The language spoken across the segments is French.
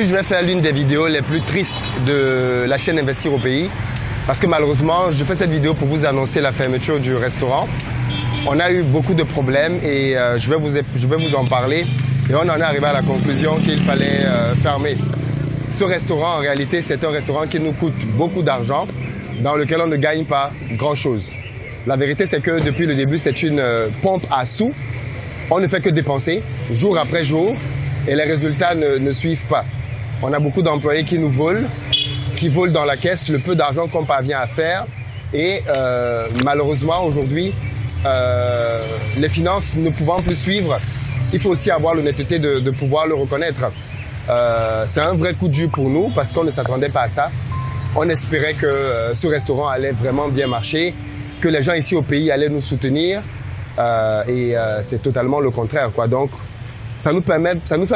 Aujourd'hui, je vais faire l'une des vidéos les plus tristes de la chaîne Investir au pays. Parce que malheureusement, je fais cette vidéo pour vous annoncer la fermeture du restaurant. On a eu beaucoup de problèmes et je vais vous en parler. Et on en est arrivé à la conclusion qu'il fallait fermer. Ce restaurant, en réalité, c'est un restaurant qui nous coûte beaucoup d'argent, dans lequel on ne gagne pas grand-chose. La vérité, c'est que depuis le début, c'est une pompe à sous. On ne fait que dépenser, jour après jour, et les résultats ne suivent pas. On a beaucoup d'employés qui nous volent, qui volent dans la caisse le peu d'argent qu'on parvient à faire. Et malheureusement, aujourd'hui, les finances ne pouvant plus suivre, il faut aussi avoir l'honnêteté de pouvoir le reconnaître. C'est un vrai coup dur pour nous parce qu'on ne s'attendait pas à ça. On espérait que ce restaurant allait vraiment bien marcher, que les gens ici au pays allaient nous soutenir. C'est totalement le contraire, quoi. Donc, ça nous fait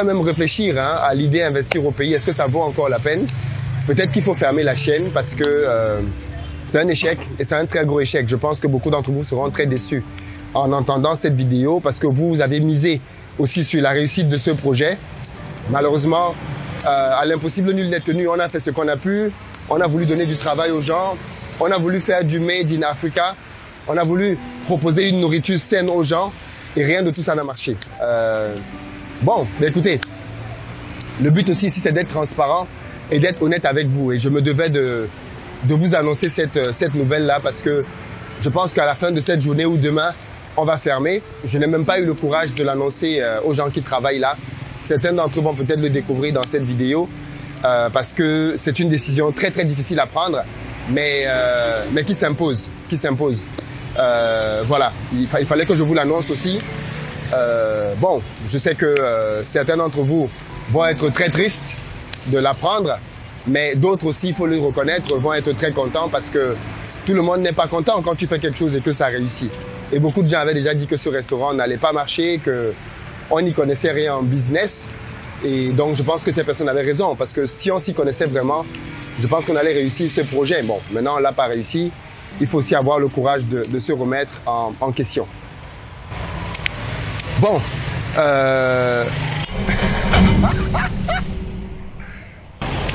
même réfléchir hein, à l'idée d'investir au pays. Est-ce que ça vaut encore la peine? Peut-être qu'il faut fermer la chaîne parce que c'est un échec et c'est un très gros échec. Je pense que beaucoup d'entre vous seront très déçus en entendant cette vidéo parce que vous avez misé aussi sur la réussite de ce projet. Malheureusement, à l'impossible nul n'est tenu. On a fait ce qu'on a pu. On a voulu donner du travail aux gens. On a voulu faire du Made in Africa. On a voulu proposer une nourriture saine aux gens et rien de tout ça n'a marché. Bon, écoutez, le but aussi ici, c'est d'être transparent et d'être honnête avec vous. Et je me devais de vous annoncer cette nouvelle-là parce que je pense qu'à la fin de cette journée ou demain, on va fermer. Je n'ai même pas eu le courage de l'annoncer aux gens qui travaillent là. Certains d'entre eux vont peut-être le découvrir dans cette vidéo parce que c'est une décision très, très difficile à prendre, mais qui s'impose, qui s'impose. Voilà, il fallait que je vous l'annonce aussi. Bon, je sais que certains d'entre vous vont être très tristes de l'apprendre, mais d'autres aussi, il faut le reconnaître, vont être très contents parce que tout le monde n'est pas content quand tu fais quelque chose et que ça réussit. Et beaucoup de gens avaient déjà dit que ce restaurant n'allait pas marcher, qu'on n'y connaissait rien en business. Et donc, je pense que ces personnes avaient raison parce que si on s'y connaissait vraiment, je pense qu'on allait réussir ce projet. Bon, maintenant, on ne l'a pas réussi. Il faut aussi avoir le courage de se remettre en question. Bon.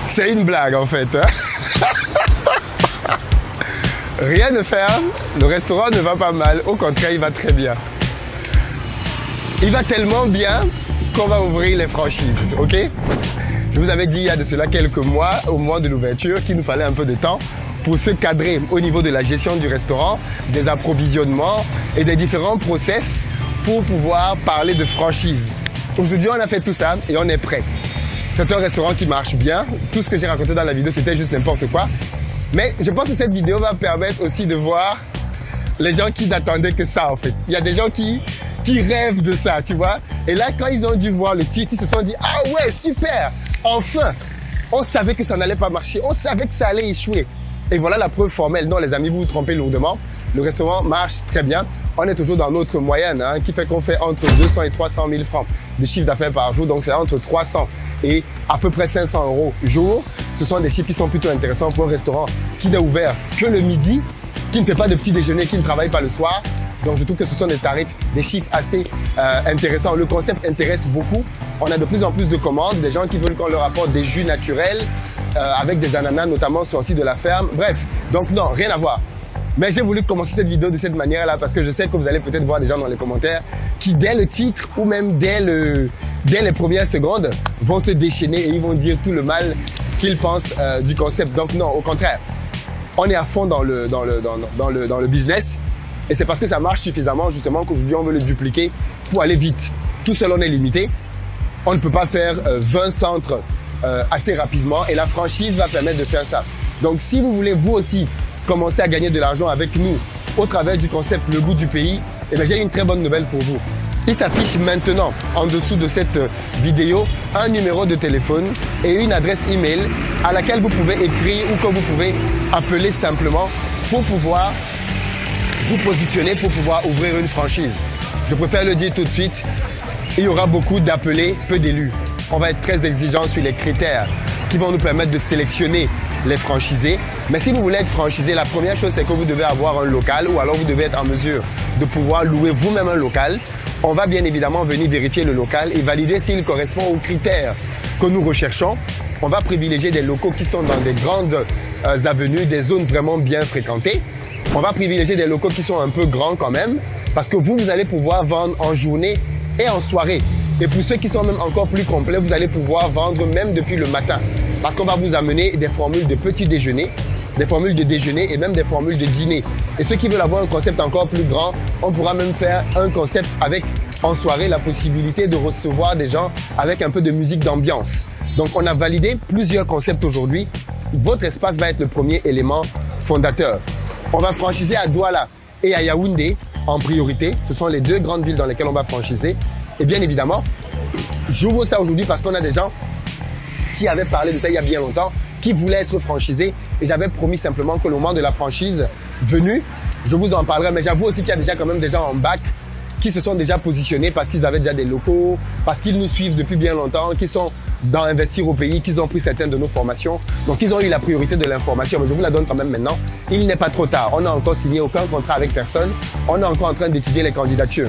C'est une blague, en fait. Hein? Rien ne ferme. Le restaurant ne va pas mal. Au contraire, il va très bien. Il va tellement bien qu'on va ouvrir les franchises, OK? Je vous avais dit il y a de cela quelques mois, au moment de l'ouverture, qu'il nous fallait un peu de temps pour se cadrer au niveau de la gestion du restaurant, des approvisionnements et des différents process pour pouvoir parler de franchise. Aujourd'hui, on a fait tout ça et on est prêt. C'est un restaurant qui marche bien. Tout ce que j'ai raconté dans la vidéo, c'était juste n'importe quoi. Mais je pense que cette vidéo va permettre aussi de voir les gens qui n'attendaient que ça, en fait. Il y a des gens qui rêvent de ça, tu vois. Et là, quand ils ont dû voir le titre, ils se sont dit « Ah ouais, super! Enfin! On savait que ça n'allait pas marcher. On savait que ça allait échouer. » Et voilà la preuve formelle. Non, les amis, vous vous trompez lourdement. Le restaurant marche très bien. On est toujours dans notre moyenne, hein, qui fait qu'on fait entre 200 et 300 000 francs de chiffre d'affaires par jour. Donc, c'est entre 300 et à peu près 500 euros jour. Ce sont des chiffres qui sont plutôt intéressants pour un restaurant qui n'est ouvert que le midi, qui ne fait pas de petit déjeuner, qui ne travaille pas le soir. Donc, je trouve que ce sont des tarifs, des chiffres assez intéressants. Le concept intéresse beaucoup. On a de plus en plus de commandes, des gens qui veulent qu'on leur apporte des jus naturels, avec des ananas notamment sortis de la ferme. Bref, donc non, rien à voir. Mais j'ai voulu commencer cette vidéo de cette manière-là parce que je sais que vous allez peut-être voir des gens dans les commentaires qui, dès le titre ou même dès les premières secondes, vont se déchaîner et ils vont dire tout le mal qu'ils pensent du concept. Donc non, au contraire, on est à fond dans le business et c'est parce que ça marche suffisamment justement qu'aujourd'hui on veut le dupliquer pour aller vite. Tout seul, on est limité. On ne peut pas faire 20 centres assez rapidement et la franchise va permettre de faire ça. Donc si vous voulez vous aussi commencer à gagner de l'argent avec nous au travers du concept le goût du pays, eh bien, j'ai une très bonne nouvelle pour vous. Il s'affiche maintenant en dessous de cette vidéo un numéro de téléphone et une adresse email à laquelle vous pouvez écrire ou que vous pouvez appeler simplement pour pouvoir vous positionner, pour pouvoir ouvrir une franchise. Je préfère le dire tout de suite, il y aura beaucoup d'appelés, peu d'élus. On va être très exigeant sur les critères qui vont nous permettre de sélectionner les franchisés. Mais si vous voulez être franchisé, la première chose, c'est que vous devez avoir un local ou alors vous devez être en mesure de pouvoir louer vous-même un local. On va bien évidemment venir vérifier le local et valider s'il correspond aux critères que nous recherchons, on va privilégier des locaux qui sont dans des grandes avenues, des zones vraiment bien fréquentées. On va privilégier des locaux qui sont un peu grands quand même, parce que vous allez pouvoir vendre en journée et en soirée. Et pour ceux qui sont même encore plus complets, vous allez pouvoir vendre même depuis le matin, parce qu'on va vous amener des formules de petit déjeuner, des formules de déjeuner et même des formules de dîner. Et ceux qui veulent avoir un concept encore plus grand, on pourra même faire un concept avec en soirée la possibilité de recevoir des gens avec un peu de musique d'ambiance. Donc on a validé plusieurs concepts aujourd'hui. Votre espace va être le premier élément fondateur. On va franchiser à Douala et à Yaoundé en priorité. Ce sont les deux grandes villes dans lesquelles on va franchiser. Et bien évidemment, j'ouvre ça aujourd'hui parce qu'on a des gens qui avaient parlé de ça il y a bien longtemps, qui voulaient être franchisés. Et j'avais promis simplement que le moment de la franchise venu, je vous en parlerai. Mais j'avoue aussi qu'il y a déjà quand même des gens en bac qui se sont déjà positionnés parce qu'ils avaient déjà des locaux, parce qu'ils nous suivent depuis bien longtemps, qui sont dans Investir au pays, qu'ils ont pris certaines de nos formations. Donc, ils ont eu la priorité de l'information. Mais je vous la donne quand même maintenant. Il n'est pas trop tard. On n'a encore signé aucun contrat avec personne. On est encore en train d'étudier les candidatures.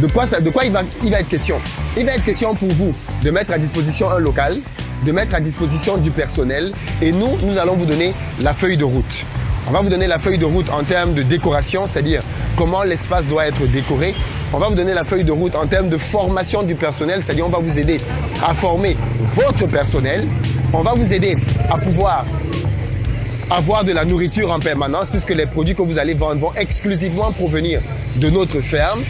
De quoi il va être question? Il va être question pour vous de mettre à disposition un local, de mettre à disposition du personnel, et nous allons vous donner la feuille de route. On va vous donner la feuille de route en termes de décoration, c'est-à-dire comment l'espace doit être décoré. On va vous donner la feuille de route en termes de formation du personnel, c'est-à-dire on va vous aider à former votre personnel. On va vous aider à pouvoir avoir de la nourriture en permanence, puisque les produits que vous allez vendre vont exclusivement provenir de notre ferme.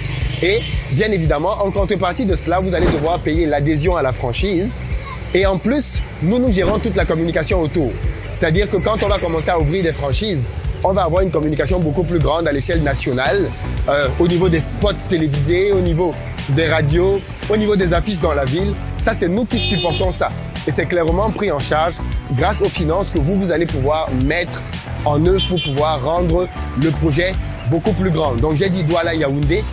Et bien évidemment, en contrepartie de cela, vous allez devoir payer l'adhésion à la franchise. Et en plus, nous gérons toute la communication autour. C'est-à-dire que quand on va commencer à ouvrir des franchises, on va avoir une communication beaucoup plus grande à l'échelle nationale, au niveau des spots télévisés, au niveau des radios, au niveau des affiches dans la ville. Ça, c'est nous qui supportons ça. Et c'est clairement pris en charge grâce aux finances que vous allez pouvoir mettre en œuvre pour pouvoir rendre le projet beaucoup plus grand. Donc, j'ai dit Douala Yaoundé.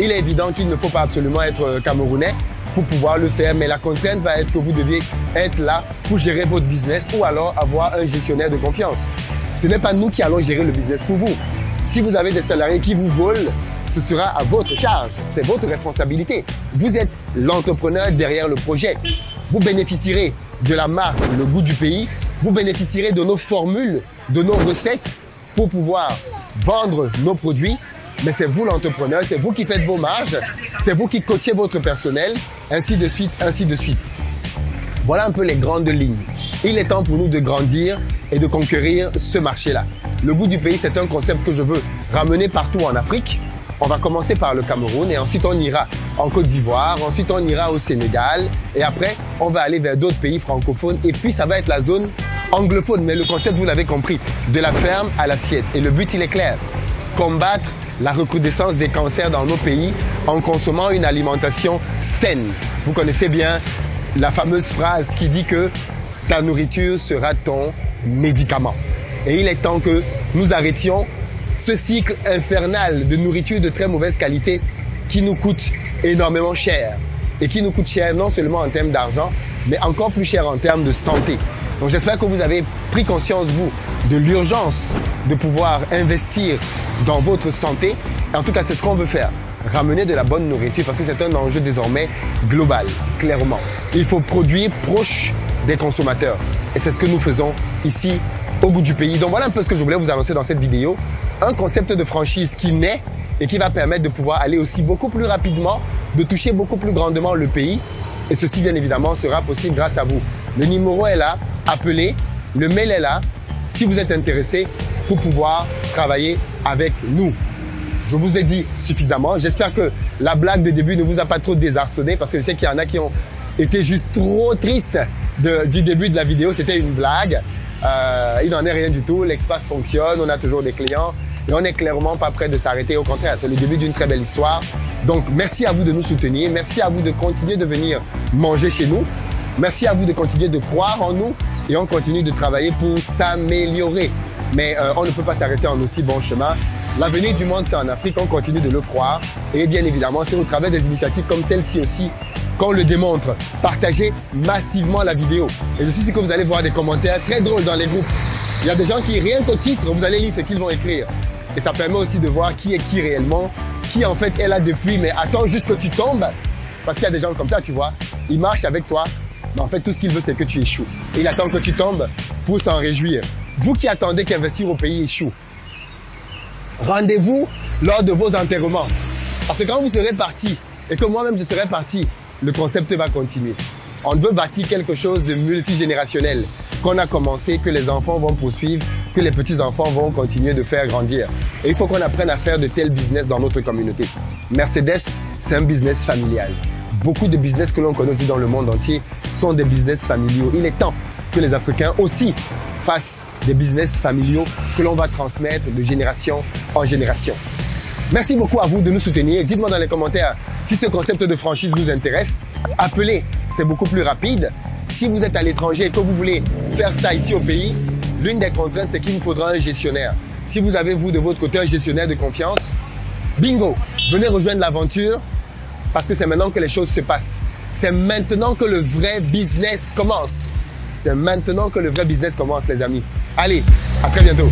Il est évident qu'il ne faut pas absolument être camerounais pour pouvoir le faire, mais la contrainte va être que vous deviez être là pour gérer votre business ou alors avoir un gestionnaire de confiance. Ce n'est pas nous qui allons gérer le business pour vous. Si vous avez des salariés qui vous volent, ce sera à votre charge, c'est votre responsabilité. Vous êtes l'entrepreneur derrière le projet. Vous bénéficierez de la marque Le Goût du Pays, vous bénéficierez de nos formules, de nos recettes pour pouvoir vendre nos produits. Mais c'est vous l'entrepreneur, c'est vous qui faites vos marges, c'est vous qui coachez votre personnel, ainsi de suite, ainsi de suite. Voilà un peu les grandes lignes. Il est temps pour nous de grandir et de conquérir ce marché-là. Le goût du pays, c'est un concept que je veux ramener partout en Afrique. On va commencer par le Cameroun et ensuite on ira en Côte d'Ivoire, ensuite on ira au Sénégal et après on va aller vers d'autres pays francophones et puis ça va être la zone anglophone. Mais le concept, vous l'avez compris, de la ferme à l'assiette. Et le but, il est clair, combattre la recrudescence des cancers dans nos pays en consommant une alimentation saine. Vous connaissez bien la fameuse phrase qui dit que ta nourriture sera ton médicament. Et il est temps que nous arrêtions ce cycle infernal de nourriture de très mauvaise qualité qui nous coûte énormément cher. Et qui nous coûte cher non seulement en termes d'argent, mais encore plus cher en termes de santé. Donc j'espère que vous avez pris conscience, vous, de l'urgence de pouvoir investir dans votre santé. En tout cas, c'est ce qu'on veut faire, ramener de la bonne nourriture parce que c'est un enjeu désormais global, clairement. Il faut produire proche des consommateurs et c'est ce que nous faisons ici au goût du pays. Donc voilà un peu ce que je voulais vous annoncer dans cette vidéo. Un concept de franchise qui naît et qui va permettre de pouvoir aller aussi beaucoup plus rapidement, de toucher beaucoup plus grandement le pays. Et ceci, bien évidemment, sera possible grâce à vous. Le numéro est là, appelez, le mail est là, si vous êtes intéressé pour pouvoir travailler avec nous. Je vous ai dit suffisamment. J'espère que la blague de début ne vous a pas trop désarçonné parce que je sais qu'il y en a qui ont été juste trop tristes du début de la vidéo. C'était une blague. Il n'en est rien du tout. L'espace fonctionne, on a toujours des clients et on n'est clairement pas prêt de s'arrêter. Au contraire, c'est le début d'une très belle histoire. Donc, merci à vous de nous soutenir. Merci à vous de continuer de venir manger chez nous. Merci à vous de continuer de croire en nous et on continue de travailler pour s'améliorer. Mais on ne peut pas s'arrêter en aussi bon chemin. L'avenir du monde, c'est en Afrique, on continue de le croire. Et bien évidemment, c'est au travers des initiatives comme celle-ci aussi qu'on le démontre. Partagez massivement la vidéo. Et je suis sûr que vous allez voir des commentaires très drôles dans les groupes. Il y a des gens qui, rien qu'au titre, vous allez lire ce qu'ils vont écrire. Et ça permet aussi de voir qui est qui réellement, qui en fait est là depuis, mais attends juste que tu tombes. Parce qu'il y a des gens comme ça, tu vois, ils marchent avec toi. Mais en fait, tout ce qu'il veut, c'est que tu échoues. Et il attend que tu tombes pour s'en réjouir. Vous qui attendez qu'Investir au pays échoue, rendez-vous lors de vos enterrements. Parce que quand vous serez parti et que moi-même je serai parti, le concept va continuer. On veut bâtir quelque chose de multigénérationnel, qu'on a commencé, que les enfants vont poursuivre, que les petits-enfants vont continuer de faire grandir. Et il faut qu'on apprenne à faire de tels business dans notre communauté. Mercedes, c'est un business familial. Beaucoup de business que l'on connaît aussi dans le monde entier sont des business familiaux. Il est temps que les Africains aussi fassent des business familiaux que l'on va transmettre de génération en génération. Merci beaucoup à vous de nous soutenir. Dites-moi dans les commentaires si ce concept de franchise vous intéresse. Appelez, c'est beaucoup plus rapide. Si vous êtes à l'étranger et que vous voulez faire ça ici au pays, l'une des contraintes, c'est qu'il vous faudra un gestionnaire. Si vous avez, vous, de votre côté, un gestionnaire de confiance, bingo, venez rejoindre l'aventure parce que c'est maintenant que les choses se passent. C'est maintenant que le vrai business commence. C'est maintenant que le vrai business commence, les amis. Allez, à très bientôt.